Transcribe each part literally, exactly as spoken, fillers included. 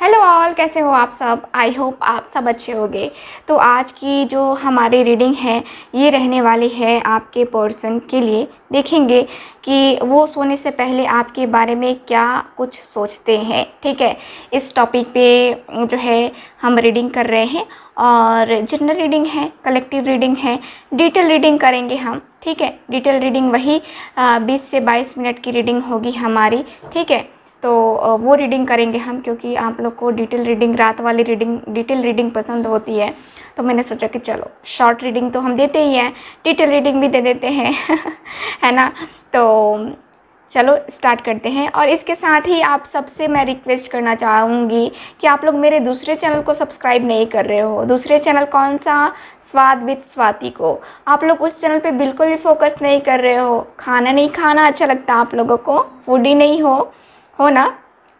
Hello all, कैसे हो आप सब। आई होप आप सब अच्छे होंगे। तो आज की जो हमारी रीडिंग है ये रहने वाली है आपके पर्सन के लिए। देखेंगे कि वो सोने से पहले आपके बारे में क्या कुछ सोचते हैं। ठीक है, इस टॉपिक पे जो है हम रीडिंग कर रहे हैं और जनरल रीडिंग है, कलेक्टिव रीडिंग है, डिटेल रीडिंग करेंगे हम। ठीक है, डिटेल रीडिंग वही बीस से बाईस मिनट की रीडिंग होगी हमारी। ठीक है, तो वो रीडिंग करेंगे हम, क्योंकि आप लोग को डिटेल रीडिंग, रात वाली रीडिंग, डिटेल रीडिंग पसंद होती है। तो मैंने सोचा कि चलो शॉर्ट रीडिंग तो हम देते ही हैं, डिटेल रीडिंग भी दे देते हैं है ना। तो चलो स्टार्ट करते हैं। और इसके साथ ही आप सबसे मैं रिक्वेस्ट करना चाहूँगी कि आप लोग मेरे दूसरे चैनल को सब्सक्राइब नहीं कर रहे हो। दूसरे चैनल कौन सा, स्वाद विद स्वाति को। आप लोग उस चैनल पे बिल्कुल भी फोकस नहीं कर रहे हो। खाना नहीं खाना अच्छा लगता आप लोगों को, फूडी नहीं हो हो ना,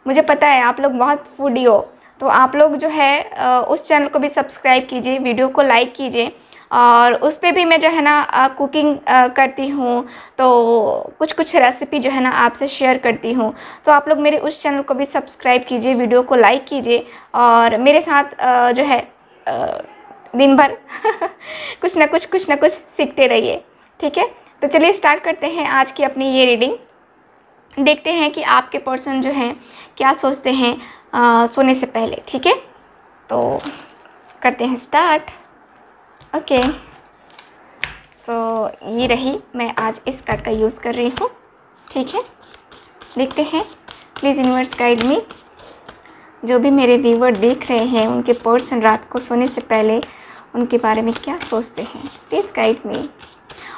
मुझे पता है आप लोग बहुत फूडी हो। तो आप लोग जो है उस चैनल को भी सब्सक्राइब कीजिए, वीडियो को लाइक कीजिए। और उस पर भी मैं जो है ना कुकिंग करती हूँ, तो कुछ कुछ रेसिपी जो है ना आपसे शेयर करती हूँ। तो आप लोग मेरे उस चैनल को भी सब्सक्राइब कीजिए, वीडियो को लाइक कीजिए और मेरे साथ जो है दिन भर कुछ ना कुछ कुछ ना कुछ सीखते रहिए। ठीक है, तो चलिए स्टार्ट करते हैं आज की अपनी ये रीडिंग। देखते हैं कि आपके पर्सन जो हैं क्या सोचते हैं आ, सोने से पहले। ठीक है, तो करते हैं स्टार्ट। ओके, सो ये रही, मैं आज इस कार्ड का यूज़ कर रही हूँ। ठीक है, देखते हैं। Please universe guide me. जो भी मेरे व्यूवर देख रहे हैं उनके पर्सन रात को सोने से पहले उनके बारे में क्या सोचते हैं, प्लीज़ गाइड मी।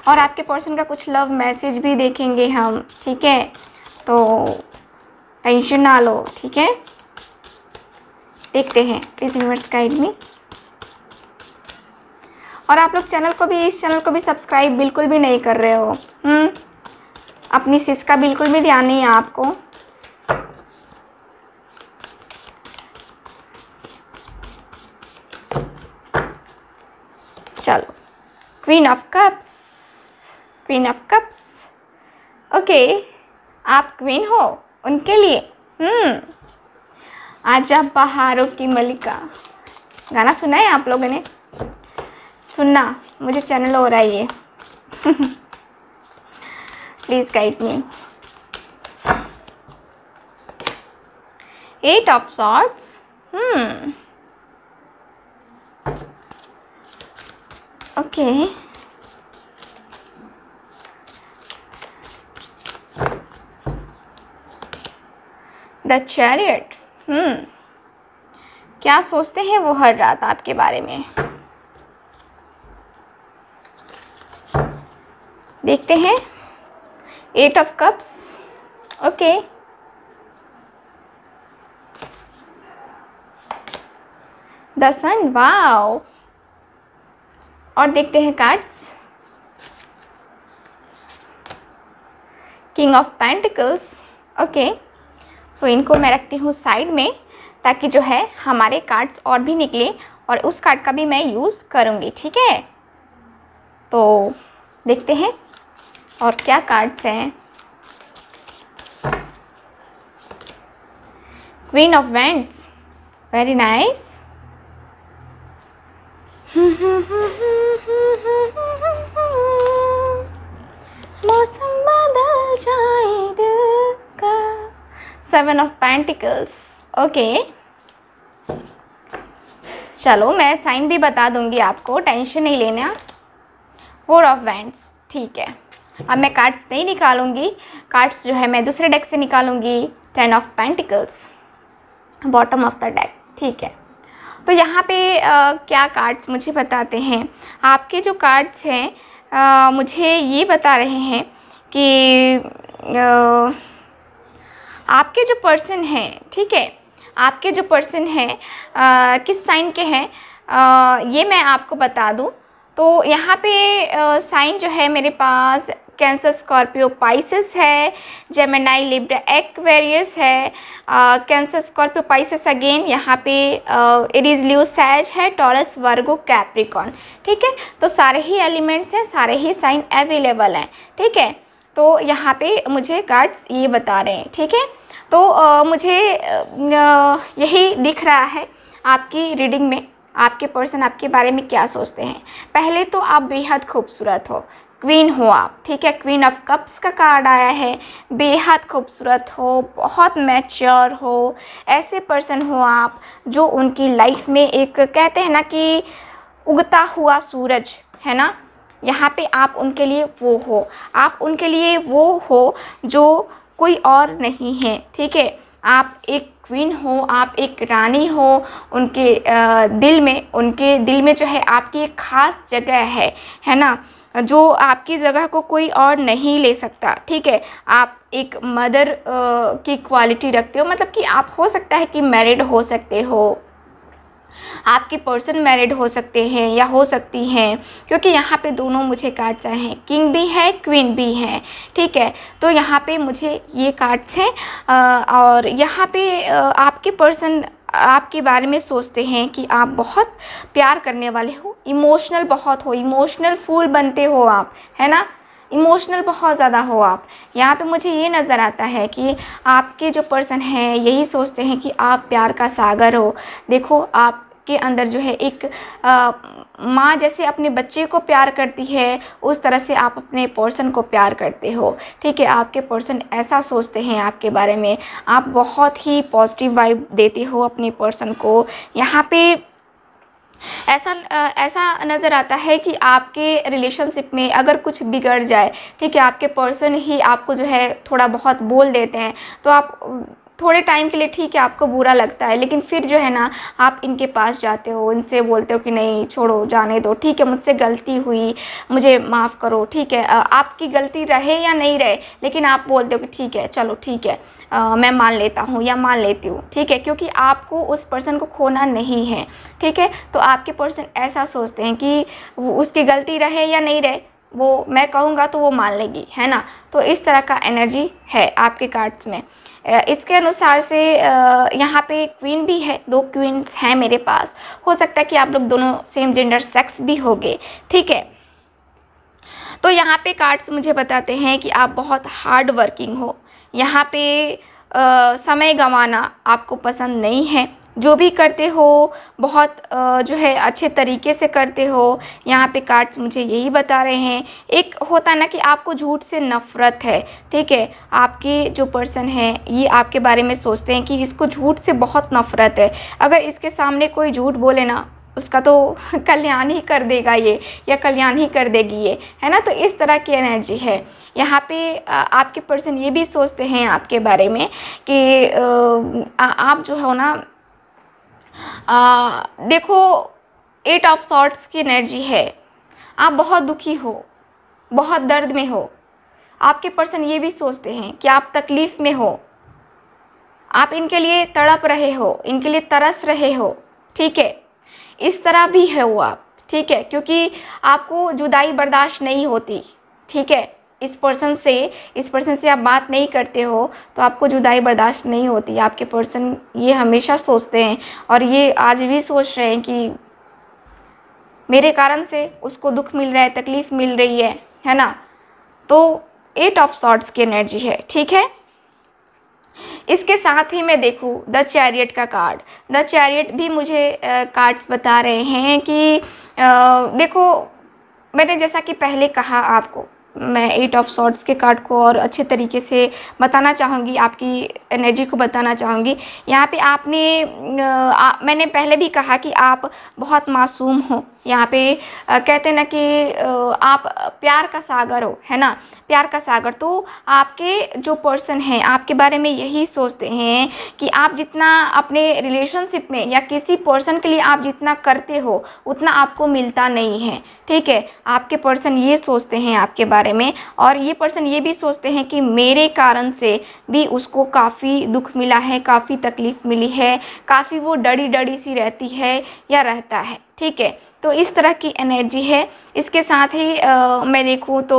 और आपके पर्सन का कुछ लव मैसेज भी देखेंगे हम। ठीक है, तो टेंशन ना लो। ठीक है, देखते हैं। Please universe guide me. और आप लोग चैनल को भी, इस चैनल को भी सब्सक्राइब बिल्कुल भी नहीं कर रहे हो। हम्म, अपनी सिस का बिल्कुल भी ध्यान नहीं है आपको। चलो, queen of cups, queen of cups. Okay, आप क्वीन हो उनके लिए। हम्म, आज आप बहारों की मलिका, गाना सुना है आप लोगों ने? सुनना, मुझे चैनल हो रहा है ये please guide me. Eight of swords. Hmm, okay, the chariot. Hmm, क्या सोचते हैं वो हर रात आपके बारे में, देखते हैं। Eight of cups. Okay, the sun. Wow. और देखते हैं cards. King of pentacles. Okay, so so, इनको मैं रखती हूँ साइड में ताकि जो है हमारे कार्ड्स और भी निकले और उस कार्ड का भी मैं यूज़ करूँगी। ठीक है, तो देखते हैं और क्या कार्ड्स हैं। Queen of wands. Very nice. मौसम बदल जाए दिल का। Seven of pentacles. ओके, चलो मैं साइन भी बता दूंगी आपको, टेंशन नहीं लेना। Four of wands. ठीक है, अब मैं कार्ड्स नहीं निकालूंगी, कार्ड्स जो है मैं दूसरे डेक से निकालूंगी। Ten of pentacles, bottom of the deck. ठीक है, तो यहाँ पे आ, क्या कार्ड्स मुझे बताते हैं। आपके जो कार्ड्स हैं आ, मुझे ये बता रहे हैं कि आ, आपके जो पर्सन हैं, ठीक है, आपके जो पर्सन हैं किस साइन के हैं आ, ये मैं आपको बता दूं। तो यहाँ पे साइन जो है मेरे पास कैंसर, स्कॉर्पियो, पाइसेस है, जेमिनाई, लिब्रा, एक्वेरियस है। Cancer, Scorpio, Pisces again. यहाँ पे एरीज, लियो, सैज है, टॉरस, वर्गो, कैप्रिकॉन। ठीक है, तो सारे ही एलिमेंट्स हैं, सारे ही साइन अवेलेबल हैं। ठीक है, तो यहाँ पे मुझे कार्ड्स ये बता रहे हैं। ठीक है, तो आ, मुझे आ, यही दिख रहा है आपकी रीडिंग में, आपके पर्सन आपके बारे में क्या सोचते हैं। पहले तो आप बेहद खूबसूरत हो, क्वीन हो आप, ठीक है। क्वीन ऑफ कप्स का कार्ड आया है। बेहद खूबसूरत हो, बहुत मैच्योर हो, ऐसे पर्सन हो आप जो उनकी लाइफ में एक कहते हैं ना कि उगता हुआ सूरज है ना, यहाँ पे आप उनके लिए वो हो, आप उनके लिए वो हो जो कोई और नहीं है, ठीक है। आप एक क्वीन हो, आप एक रानी हो, उनके आ, दिल में उनके दिल में जो है आपकी एक ख़ास जगह है है ना, जो आपकी जगह को कोई और नहीं ले सकता, ठीक है। आप एक मदर की क्वालिटी रखते हो, मतलब कि आप हो सकता है कि मैरिड हो सकते हो, आपके पर्सन मैरिड हो सकते हैं या हो सकती हैं, क्योंकि यहाँ पे दोनों मुझे कार्ड्स आए हैं, किंग भी है क्वीन भी है, ठीक है। तो यहाँ पे मुझे ये कार्ड्स हैं और यहाँ पे आपके पर्सन आपके बारे में सोचते हैं कि आप बहुत प्यार करने वाले हो, इमोशनल बहुत हो, इमोशनल फूल बनते हो आप, है ना, इमोशनल बहुत ज़्यादा हो आप। यहाँ पे मुझे ये नज़र आता है कि आपके जो पर्सन हैं यही सोचते हैं कि आप प्यार का सागर हो। देखो आप के अंदर जो है एक माँ जैसे अपने बच्चे को प्यार करती है, उस तरह से आप अपने पर्सन को प्यार करते हो, ठीक है। आपके पर्सन ऐसा सोचते हैं आपके बारे में, आप बहुत ही पॉजिटिव वाइब देते हो अपने पर्सन को। यहाँ पे ऐसा ऐसा नज़र आता है कि आपके रिलेशनशिप में अगर कुछ बिगड़ जाए, ठीक है, आपके पर्सन ही आपको जो है थोड़ा बहुत बोल देते हैं, तो आप थोड़े टाइम के लिए ठीक है आपको बुरा लगता है, लेकिन फिर जो है ना आप इनके पास जाते हो, इनसे बोलते हो कि नहीं छोड़ो जाने दो, ठीक है, मुझसे गलती हुई मुझे माफ़ करो, ठीक है। आपकी गलती रहे या नहीं रहे, लेकिन आप बोलते हो कि ठीक है चलो ठीक है आ, मैं मान लेता हूँ या मान लेती हूँ, ठीक है, क्योंकि आपको उस पर्सन को खोना नहीं है, ठीक है। तो आपके पर्सन ऐसा सोचते हैं कि उसकी गलती रहे या नहीं रहे, वो मैं कहूँगा तो वो मान लेगी, है ना। तो इस तरह का एनर्जी है आपके कार्ड्स में। इसके अनुसार से यहाँ पे क्वीन भी है, दो क्वीन्स हैं मेरे पास। हो सकता है कि आप लोग दोनों सेम जेंडर सेक्स भी होंगे, ठीक है। तो यहाँ पे कार्ड्स मुझे बताते हैं कि आप बहुत हार्ड वर्किंग हो, यहाँ पे आ, समय गंवाना आपको पसंद नहीं है, जो भी करते हो बहुत जो है अच्छे तरीके से करते हो। यहाँ पे कार्ड्स मुझे यही बता रहे हैं। एक होता ना कि आपको झूठ से नफ़रत है, ठीक है। आपके जो पर्सन है ये आपके बारे में सोचते हैं कि इसको झूठ से बहुत नफ़रत है, अगर इसके सामने कोई झूठ बोले ना उसका तो कल्याण ही कर देगा ये, या कल्याण ही कर देगी ये, है ना। तो इस तरह की एनर्जी है। यहाँ पे आपके पर्सन ये भी सोचते हैं आपके बारे में कि आप जो हो ना आ, देखो एट ऑफ सॉर्ट्स की एनर्जी है, आप बहुत दुखी हो, बहुत दर्द में हो। आपके पर्सन ये भी सोचते हैं कि आप तकलीफ़ में हो, आप इनके लिए तड़प रहे हो, इनके लिए तरस रहे हो, ठीक है, इस तरह भी है वो आप, ठीक है, क्योंकि आपको जुदाई बर्दाश्त नहीं होती, ठीक है। इस पर्सन से इस पर्सन से आप बात नहीं करते हो तो आपको जुदाई बर्दाश्त नहीं होती। आपके पर्सन ये हमेशा सोचते हैं और ये आज भी सोच रहे हैं कि मेरे कारण से उसको दुख मिल रहा है, तकलीफ़ मिल रही है, है ना। तो एट ऑफ सॉर्ट्स की एनर्जी है, ठीक है। इसके साथ ही मैं देखूं द चैरियट का कार्ड। द चैरियट भी मुझे कार्ड्स बता रहे हैं कि आ, देखो मैंने जैसा कि पहले कहा आपको, मैं एट ऑफ सॉर्ट्स के कार्ड को और अच्छे तरीके से बताना चाहूँगी, आपकी एनर्जी को बताना चाहूँगी। यहाँ पे आपने आ, मैंने पहले भी कहा कि आप बहुत मासूम हो। यहाँ पे आ, कहते हैं ना कि आ, आप प्यार का सागर हो, है ना, प्यार का सागर। तो आपके जो पर्सन हैं आपके बारे में यही सोचते हैं कि आप जितना अपने रिलेशनशिप में या किसी पर्सन के लिए आप जितना करते हो उतना आपको मिलता नहीं है, ठीक है। आपके पर्सन ये सोचते हैं आपके बारे में, और ये पर्सन ये भी सोचते हैं कि मेरे कारण से भी उसको काफ़ी दुख मिला है, काफ़ी तकलीफ़ मिली है, काफ़ी वो डरी डरी सी रहती है या रहता है, ठीक है। तो इस तरह की एनर्जी है। इसके साथ ही आ, मैं देखूँ तो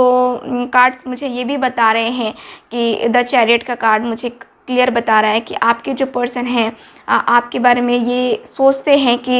कार्ड्स मुझे ये भी बता रहे हैं कि द चैरियट का कार्ड मुझे क्लियर बता रहा है कि आपके जो पर्सन हैं आपके बारे में ये सोचते हैं कि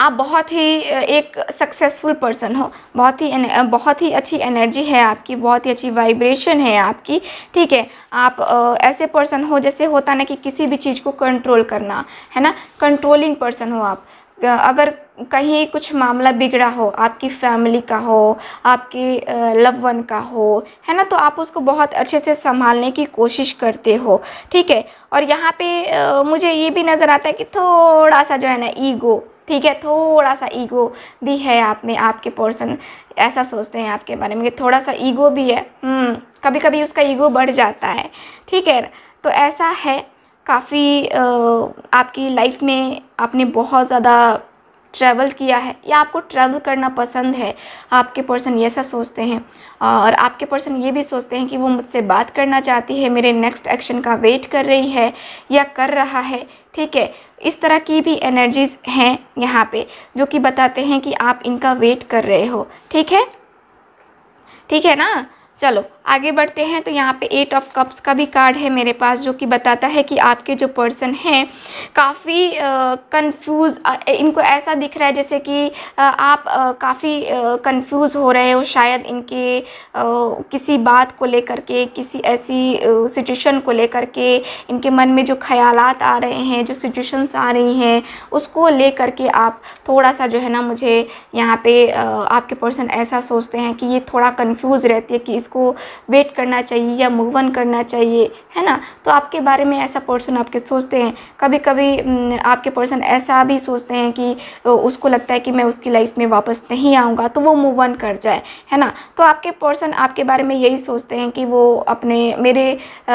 आप बहुत ही एक सक्सेसफुल पर्सन हो, बहुत ही बहुत ही अच्छी एनर्जी है आपकी, बहुत ही अच्छी वाइब्रेशन है आपकी, ठीक है। आप ऐसे पर्सन हो जैसे होता ना कि किसी भी चीज़ को कंट्रोल करना, है ना, कंट्रोलिंग पर्सन हो आप। अगर कहीं कुछ मामला बिगड़ा हो, आपकी फैमिली का हो, आपके लव वन का हो, है ना, तो आप उसको बहुत अच्छे से संभालने की कोशिश करते हो, ठीक है। और यहाँ पे आ, मुझे ये भी नज़र आता है कि थोड़ा सा जो है ना ईगो, ठीक है, थोड़ा सा ईगो भी है आप में, आपके पर्सन ऐसा सोचते हैं आपके बारे में कि थोड़ा सा ईगो भी है। कभी कभी उसका ईगो बढ़ जाता है, ठीक है। तो ऐसा है, काफ़ी आपकी लाइफ में आपने बहुत ज़्यादा ट्रैवल किया है या आपको ट्रैवल करना पसंद है, आपके पर्सन ये ऐसा सोचते हैं। और आपके पर्सन ये भी सोचते हैं कि वो मुझसे बात करना चाहती है, मेरे नेक्स्ट एक्शन का वेट कर रही है या कर रहा है, ठीक है। इस तरह की भी एनर्जीज़ हैं यहाँ पे जो कि बताते हैं कि आप इनका वेट कर रहे हो, ठीक है, ठीक है ना। चलो आगे बढ़ते हैं। तो यहाँ पे एट ऑफ कप्स का भी कार्ड है मेरे पास, जो कि बताता है कि आपके जो पर्सन हैं काफ़ी कंफ्यूज, इनको ऐसा दिख रहा है जैसे कि आ, आप काफ़ी कंफ्यूज हो रहे हो शायद इनके आ, किसी बात को लेकर के, किसी ऐसी सिचुएशन को लेकर के, इनके मन में जो ख्यालात आ रहे हैं, जो सिचुएशंस आ रही हैं, उसको लेकर के आप थोड़ा सा जो है ना, मुझे यहाँ पे आ, आपके पर्सन ऐसा सोचते हैं कि ये थोड़ा कंफ्यूज रहती है कि इसको वेट करना चाहिए या मूव ऑन करना चाहिए, है ना। तो आपके बारे में ऐसा पर्सन आपके सोचते हैं। कभी कभी आपके पर्सन ऐसा भी सोचते हैं कि उसको लगता है कि मैं उसकी लाइफ में वापस नहीं आऊँगा तो वो मूव ऑन कर जाए, है ना। तो आपके पर्सन आपके बारे में यही सोचते हैं कि वो अपने मेरे आ,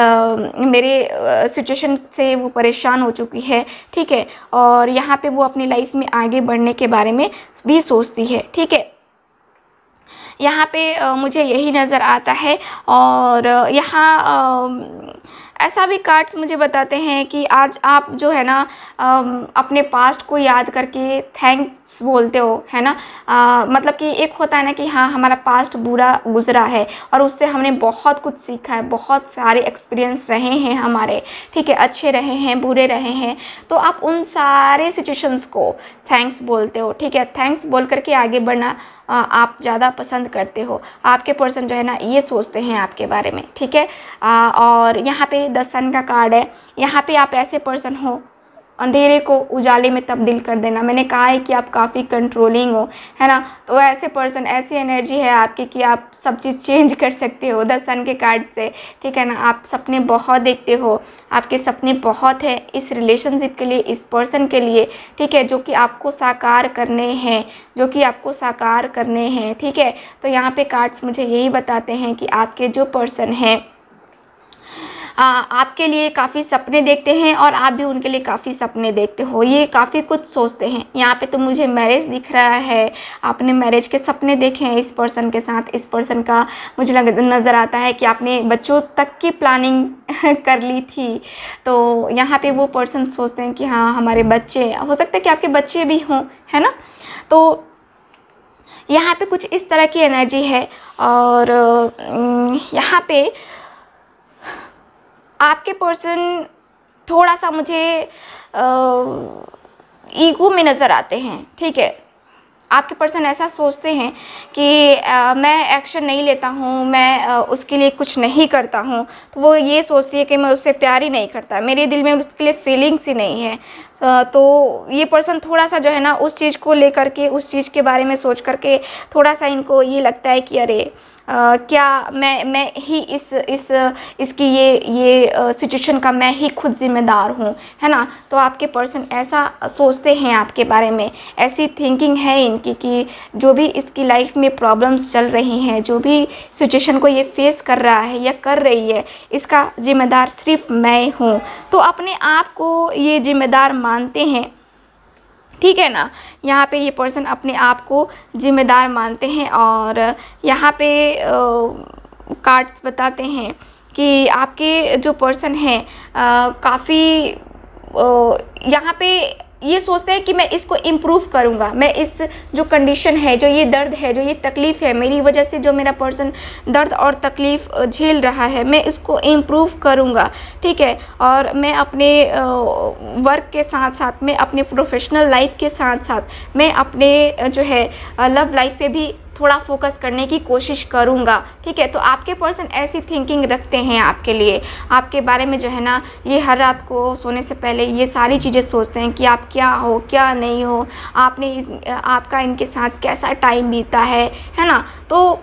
मेरे सिचुएशन से वो परेशान हो चुकी है, ठीक है, और यहाँ पर वो अपनी लाइफ में आगे बढ़ने के बारे में भी सोचती है, ठीक है। यहाँ पे आ, मुझे यही नज़र आता है। और यहाँ ऐसा भी कार्ड्स मुझे बताते हैं कि आज आप जो है ना आ, अपने पास्ट को याद करके थैंक्स बोलते हो, है ना। आ, मतलब कि एक होता है ना कि हाँ हमारा पास्ट बुरा गुजरा है और उससे हमने बहुत कुछ सीखा है, बहुत सारे एक्सपीरियंस रहे हैं हमारे, ठीक है, अच्छे रहे हैं, बुरे रहे हैं, तो आप उन सारे सिचुएशंस को थैंक्स बोलते हो, ठीक है। थैंक्स बोल करके आगे बढ़ना आप ज़्यादा पसंद करते हो। आपके पर्सन जो है ना ये सोचते हैं आपके बारे में, ठीक है। और यहाँ पे द सन का कार्ड है। यहाँ पे आप ऐसे पर्सन हो, अंधेरे को उजाले में तब्दील कर देना। मैंने कहा है कि आप काफ़ी कंट्रोलिंग हो, है ना, तो ऐसे पर्सन, ऐसी एनर्जी है आपकी कि आप सब चीज़ चेंज कर सकते हो द सन के कार्ड से, ठीक है ना। आप सपने बहुत देखते हो, आपके सपने बहुत हैं इस रिलेशनशिप के लिए, इस पर्सन के लिए, ठीक है, जो कि आपको साकार करने हैं, जो कि आपको साकार करने हैं, ठीक है। तो यहाँ पे कार्ड्स मुझे यही बताते हैं कि आपके जो पर्सन हैं आ, आपके लिए काफ़ी सपने देखते हैं और आप भी उनके लिए काफ़ी सपने देखते हो। ये काफ़ी कुछ सोचते हैं। यहाँ पे तो मुझे मैरिज दिख रहा है, आपने मैरिज के सपने देखे हैं इस पर्सन के साथ। इस पर्सन का मुझे लग नज़र आता है कि आपने बच्चों तक की प्लानिंग कर ली थी, तो यहाँ पे वो पर्सन सोचते हैं कि हाँ हमारे बच्चे, हो सकता है कि आपके बच्चे भी हों, है ना। तो यहाँ पर कुछ इस तरह की एनर्जी है। और यहाँ पर आपके पर्सन थोड़ा सा मुझे ईगो में नज़र आते हैं, ठीक है। आपके पर्सन ऐसा सोचते हैं कि आ, मैं एक्शन नहीं लेता हूँ, मैं आ, उसके लिए कुछ नहीं करता हूँ, तो वो ये सोचती है कि मैं उससे प्यार ही नहीं करता, मेरे दिल में उसके लिए फीलिंग्स ही नहीं है। आ, तो ये पर्सन थोड़ा सा जो है ना उस चीज़ को लेकर के, उस चीज़ के बारे में सोच करके थोड़ा सा इनको ये लगता है कि अरे Uh, क्या मैं मैं ही इस इस इसकी ये ये सिचुएशन uh, का मैं ही खुद जिम्मेदार हूँ, है ना। तो आपके पर्सन ऐसा सोचते हैं आपके बारे में, ऐसी थिंकिंग है इनकी कि जो भी इसकी लाइफ में प्रॉब्लम्स चल रही हैं, जो भी सिचुएशन को ये फेस कर रहा है या कर रही है, इसका जिम्मेदार सिर्फ मैं हूँ। तो अपने आप को ये जिम्मेदार मानते हैं, ठीक है ना। यहाँ पे ये पर्सन अपने आप को जिम्मेदार मानते हैं। और यहाँ पे कार्ड्स बताते हैं कि आपके जो पर्सन हैं काफ़ी यहाँ पे ये सोचते हैं कि मैं इसको इम्प्रूव करूँगा, मैं इस जो कंडीशन है, जो ये दर्द है, जो ये तकलीफ़ है, मेरी वजह से जो मेरा पर्सन दर्द और तकलीफ़ झेल रहा है, मैं इसको इम्प्रूव करूँगा, ठीक है। और मैं अपने वर्क के साथ साथ, मैं अपने प्रोफेशनल लाइफ के साथ साथ, मैं अपने जो है लव लाइफ पे भी थोड़ा फोकस करने की कोशिश करूँगा, ठीक है। तो आपके पर्सन ऐसी थिंकिंग रखते हैं आपके लिए, आपके बारे में जो है ना, ये हर रात को सोने से पहले ये सारी चीज़ें सोचते हैं कि आप क्या हो, क्या नहीं हो, आपने आपका इनके साथ कैसा टाइम बीता है, है ना। तो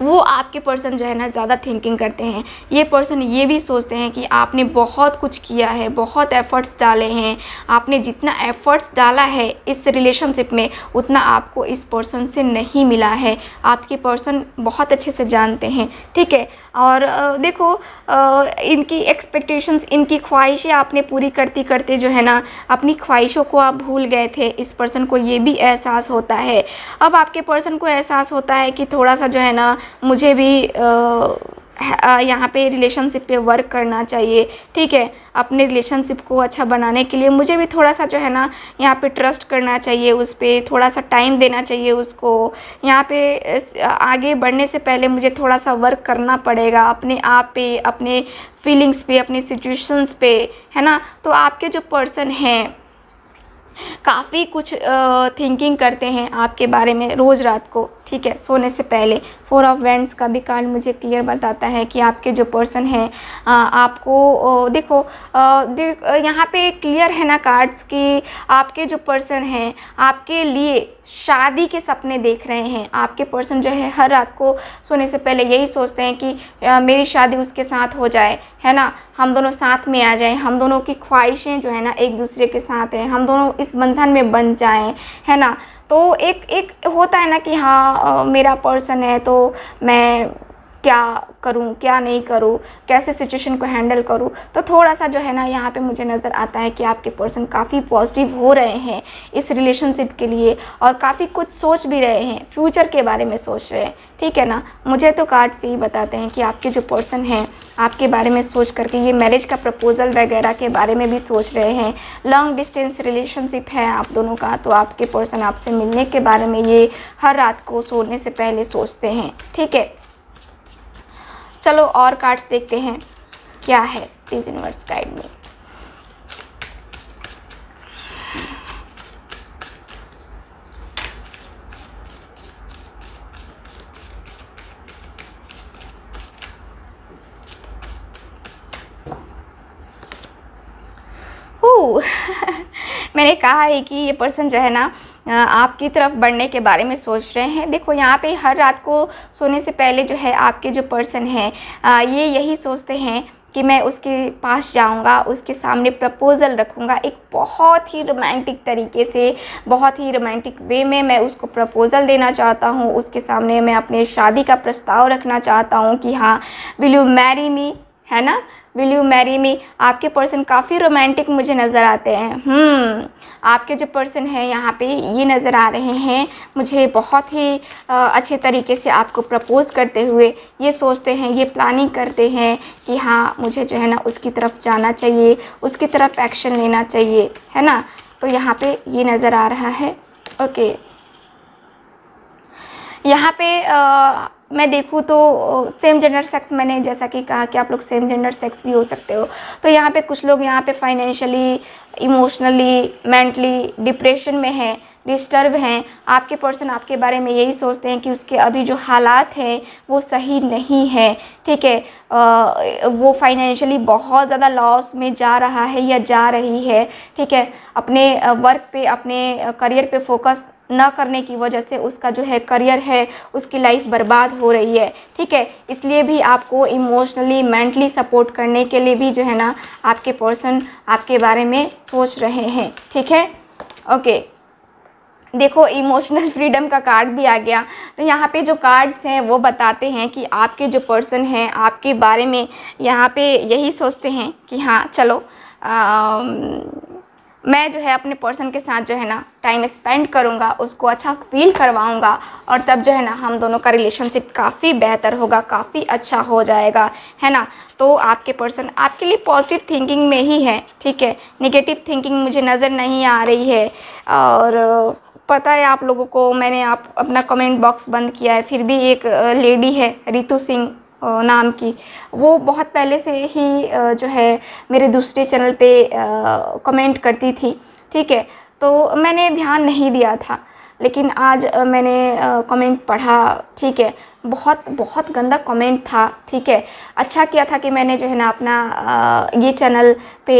वो आपके पर्सन जो है ना ज़्यादा थिंकिंग करते हैं। ये पर्सन ये भी सोचते हैं कि आपने बहुत कुछ किया है, बहुत एफ़र्ट्स डाले हैं, आपने जितना एफ़र्ट्स डाला है इस रिलेशनशिप में उतना आपको इस पर्सन से नहीं मिला है, आपके पर्सन बहुत अच्छे से जानते हैं, ठीक है। और देखो इनकी एक्सपेक्टेशंस, इनकी ख्वाहिशें आपने पूरी करती करते जो है ना अपनी ख्वाहिशों को आप भूल गए थे, इस पर्सन को ये भी एहसास होता है। अब आपके पर्सन को एहसास होता है कि थोड़ा सा जो है ना मुझे भी यहाँ पे रिलेशनशिप पे वर्क करना चाहिए, ठीक है। अपने रिलेशनशिप को अच्छा बनाने के लिए मुझे भी थोड़ा सा जो है ना यहाँ पे ट्रस्ट करना चाहिए, उस पर थोड़ा सा टाइम देना चाहिए उसको, यहाँ पे आगे बढ़ने से पहले मुझे थोड़ा सा वर्क करना पड़ेगा अपने आप पे, अपने फीलिंग्स पे, अपने सिचुएशंस पे, है ना। तो आपके जो पर्सन हैं काफ़ी कुछ थिंकिंग करते हैं आपके बारे में रोज़ रात को, ठीक है, सोने से पहले। फोर ऑफ वैंड्स का भी कार्ड मुझे क्लियर बताता है कि आपके जो पर्सन हैं आपको, देखो यहाँ पे क्लियर है ना कार्ड्स कि आपके जो पर्सन हैं आपके लिए शादी के सपने देख रहे हैं। आपके पर्सन जो है हर रात को सोने से पहले यही सोचते हैं कि मेरी शादी उसके साथ हो जाए, है ना, हम दोनों साथ में आ जाएं, हम दोनों की ख्वाहिशें जो है ना एक दूसरे के साथ हैं, हम दोनों इस बंधन में बन जाएं, है ना। तो एक एक होता है ना कि हाँ मेरा पर्सन है तो मैं क्या करूं, क्या नहीं करूं, कैसे सिचुएशन को हैंडल करूं। तो थोड़ा सा जो है ना यहाँ पे मुझे नज़र आता है कि आपके पर्सन काफ़ी पॉजिटिव हो रहे हैं इस रिलेशनशिप के लिए और काफ़ी कुछ सोच भी रहे हैं, फ्यूचर के बारे में सोच रहे हैं, ठीक है ना। मुझे तो कार्ड से ही बताते हैं कि आपके जो पर्सन हैं आपके बारे में सोच करके ये मैरिज का प्रपोज़ल वगैरह के बारे में भी सोच रहे हैं। लॉन्ग डिस्टेंस रिलेशनशिप है आप दोनों का, तो आपके पर्सन आपसे मिलने के बारे में ये हर रात को सोने से पहले सोचते हैं, ठीक है। चलो और कार्ड्स देखते हैं क्या है, प्लीज़ यूनिवर्स गाइड मी। ओ मैंने कहा है कि ये पर्सन जो है ना आपकी तरफ बढ़ने के बारे में सोच रहे हैं। देखो यहाँ पे हर रात को सोने से पहले जो है आपके जो पर्सन हैं ये यही सोचते हैं कि मैं उसके पास जाऊँगा, उसके सामने प्रपोज़ल रखूँगा, एक बहुत ही रोमांटिक तरीके से, बहुत ही रोमांटिक वे में मैं उसको प्रपोज़ल देना चाहता हूँ, उसके सामने मैं अपने शादी का प्रस्ताव रखना चाहता हूँ कि हाँ विल यू मैरी मी, है ना, विल यू मैरी मी। आपके पर्सन काफ़ी रोमांटिक मुझे नज़र आते हैं। हम्म आपके जो पर्सन हैं यहाँ पे ये नज़र आ रहे हैं मुझे बहुत ही आ, अच्छे तरीके से आपको प्रपोज़ करते हुए। ये सोचते हैं, ये प्लानिंग करते हैं कि हाँ मुझे जो है ना उसकी तरफ जाना चाहिए, उसकी तरफ एक्शन लेना चाहिए, है ना। तो यहाँ पे ये नज़र आ रहा है। ओके, यहाँ पे आ, मैं देखूँ तो सेम जेंडर सेक्स, मैंने जैसा कि कहा कि आप लोग सेम जेंडर सेक्स भी हो सकते हो। तो यहाँ पे कुछ लोग यहाँ पे फाइनेंशियली, इमोशनली, मेंटली डिप्रेशन में हैं, डिस्टर्ब हैं। आपके पर्सन आपके बारे में यही सोचते हैं कि उसके अभी जो हालात हैं वो सही नहीं है, ठीक है। वो फाइनेंशियली बहुत ज़्यादा लॉस में जा रहा है या जा रही है, ठीक है। अपने वर्क पे, अपने करियर पे फोकस ना करने की वजह से उसका जो है करियर है, उसकी लाइफ बर्बाद हो रही है, ठीक है। इसलिए भी आपको इमोशनली, मेंटली सपोर्ट करने के लिए भी जो है ना आपके पर्सन आपके बारे में सोच रहे हैं, ठीक है। ओके, देखो इमोशनल फ्रीडम का कार्ड भी आ गया। तो यहाँ पे जो कार्ड्स हैं वो बताते हैं कि आपके जो पर्सन हैं आपके बारे में यहाँ पे यही सोचते हैं कि हाँ चलो आ, मैं जो है अपने पर्सन के साथ जो है ना टाइम स्पेंड करूँगा, उसको अच्छा फील करवाऊँगा और तब जो है ना हम दोनों का रिलेशनशिप काफ़ी बेहतर होगा, काफ़ी अच्छा हो जाएगा, है ना। तो आपके पर्सन आपके लिए पॉजिटिव थिंकिंग में ही है, ठीक है। नेगेटिव थिंकिंग मुझे नज़र नहीं आ रही है। और पता है आप लोगों को, मैंने आप अपना कमेंट बॉक्स बंद किया है, फिर भी एक लेडी है रितु सिंह नाम की, वो बहुत पहले से ही जो है मेरे दूसरे चैनल पे कमेंट करती थी, ठीक है। तो मैंने ध्यान नहीं दिया था, लेकिन आज मैंने कमेंट पढ़ा, ठीक है। बहुत बहुत गंदा कमेंट था, ठीक है। अच्छा किया था कि मैंने जो है ना अपना ये चैनल पे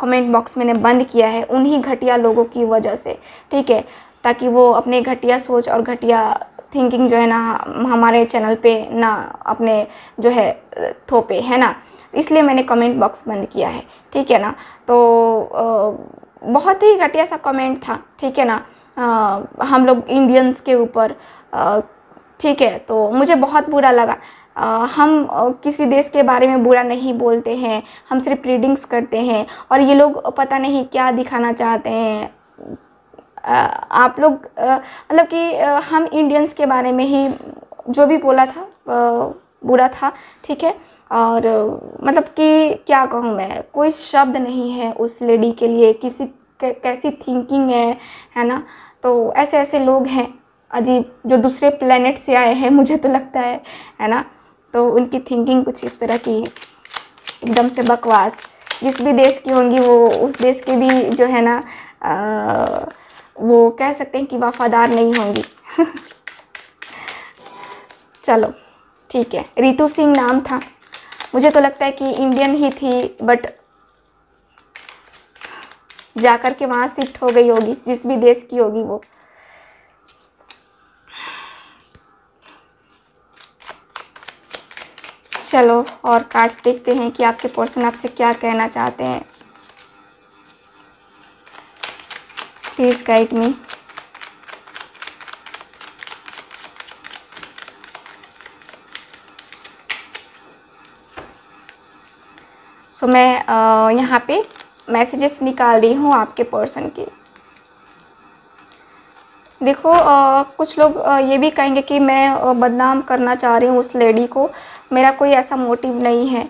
कमेंट बॉक्स मैंने बंद किया है उन्हीं घटिया लोगों की वजह से, ठीक है, ताकि वो अपने घटिया सोच और घटिया थिंकिंग जो है ना हमारे चैनल पे ना अपने जो है थोपे, है ना। इसलिए मैंने कमेंट बॉक्स बंद किया है, ठीक है ना। तो बहुत ही घटिया सा कमेंट था, ठीक है ना, आ, हम लोग इंडियंस के ऊपर, ठीक है। तो मुझे बहुत बुरा लगा। आ, हम किसी देश के बारे में बुरा नहीं बोलते हैं, हम सिर्फ रीडिंग्स करते हैं और ये लोग पता नहीं क्या दिखाना चाहते हैं। आप लोग मतलब कि हम इंडियंस के बारे में ही जो भी बोला था बुरा था, ठीक है। और मतलब कि क्या कहूँ मैं, कोई शब्द नहीं है उस लेडी के लिए, किसी कैसी थिंकिंग है, है ना। तो ऐसे ऐसे लोग हैं अजीब जो दूसरे प्लेनेट से आए हैं, मुझे तो लगता है, है ना। तो उनकी थिंकिंग कुछ इस तरह की एकदम से बकवास, जिस भी देश की होंगी वो उस देश के भी जो है ना आ, वो कह सकते हैं कि वफादार नहीं होंगी। चलो ठीक है, रितु सिंह नाम था, मुझे तो लगता है कि इंडियन ही थी, बट जाकर के वहाँ शिफ्ट हो गई होगी, जिस भी देश की होगी वो। चलो और कार्ड्स देखते हैं कि आपके पर्सन आपसे क्या कहना चाहते हैं। प्लीज़ गाइड मी। सो मैं uh, यहाँ पे मैसेजेस निकाल रही हूँ आपके पर्सन की। देखो uh, कुछ लोग uh, ये भी कहेंगे कि मैं uh, बदनाम करना चाह रही हूँ उस लेडी को, मेरा कोई ऐसा मोटिव नहीं है,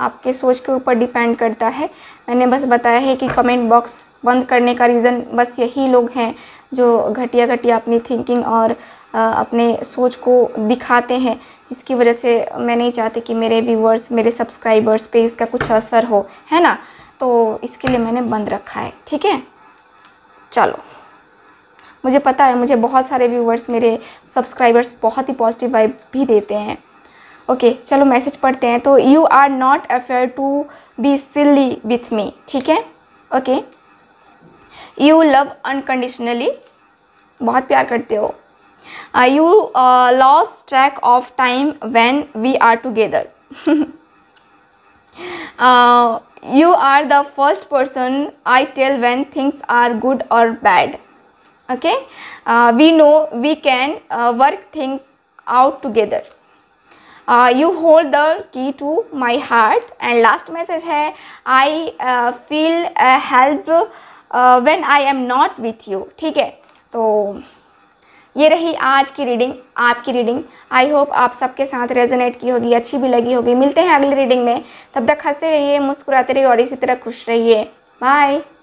आपके सोच के ऊपर डिपेंड करता है। मैंने बस बताया है कि कमेंट बॉक्स बंद करने का रीज़न बस यही लोग हैं जो घटिया घटिया अपनी थिंकिंग और आ, अपने सोच को दिखाते हैं, जिसकी वजह से मैं नहीं चाहती कि मेरे व्यूअर्स मेरे सब्सक्राइबर्स पे इसका कुछ असर हो, है ना। तो इसके लिए मैंने बंद रखा है, ठीक है। चलो मुझे पता है मुझे बहुत सारे व्यूअर्स मेरे सब्सक्राइबर्स बहुत ही पॉजिटिव वाइब भी देते हैं। ओके चलो मैसेज पढ़ते हैं। तो you are not afraid to be silly with me, ठीक है। ओके यू लव अनकंडीशनली, बहुत प्यार करते हो। You lose track of time when we are together. You are the first person I tell when things are good और bad. Okay we know we can work things out together. You hold the key to my heart. And last message है I feel help when I am not with you, ठीक है। तो ये रही आज की reading, आपकी रीडिंग। आई होप आप सबके साथ रेजोनेट की होगी, अच्छी भी लगी होगी। मिलते हैं अगली रीडिंग में, तब तक हंसते रहिए मुस्कुराते रहिए और इसी तरह खुश रहिए। बाय।